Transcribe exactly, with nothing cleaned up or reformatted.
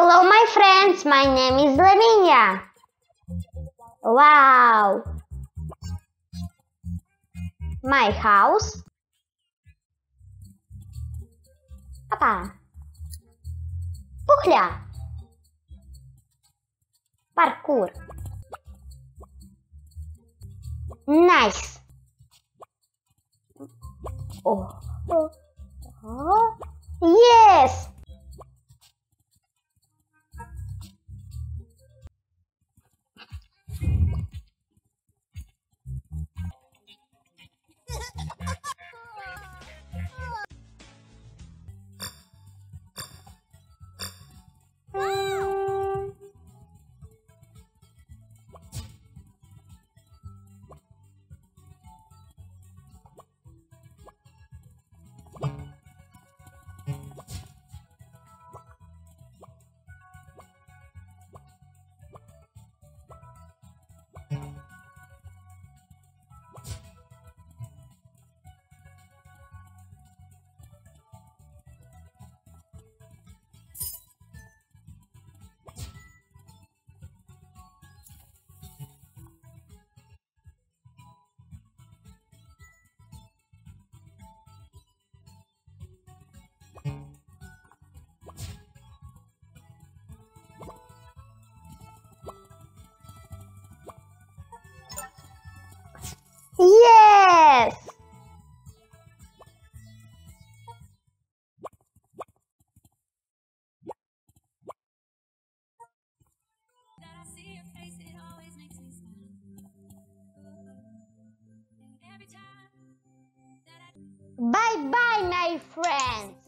Hello, my friends. My name is Lavinia. Wow. My house. Opa. Puhля. Parkour. Nice. Oh. Oh. Oh. Yes. Yes! Bye-bye, my friends!